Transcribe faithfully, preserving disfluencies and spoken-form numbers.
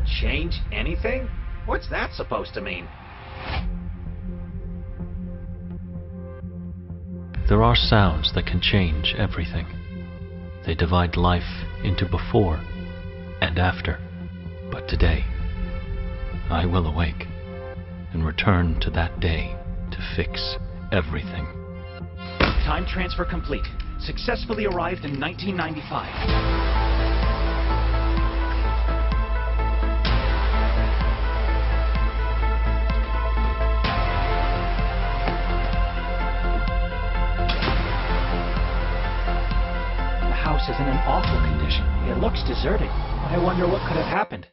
don't change anything? What's that supposed to mean? There are sounds that can change everything. They divide life into before and after. But today, I will awake and return to that day to fix everything. Time transfer complete. Successfully arrived in nineteen ninety-five. Is in an awful condition. It looks deserted. I wonder what could have happened.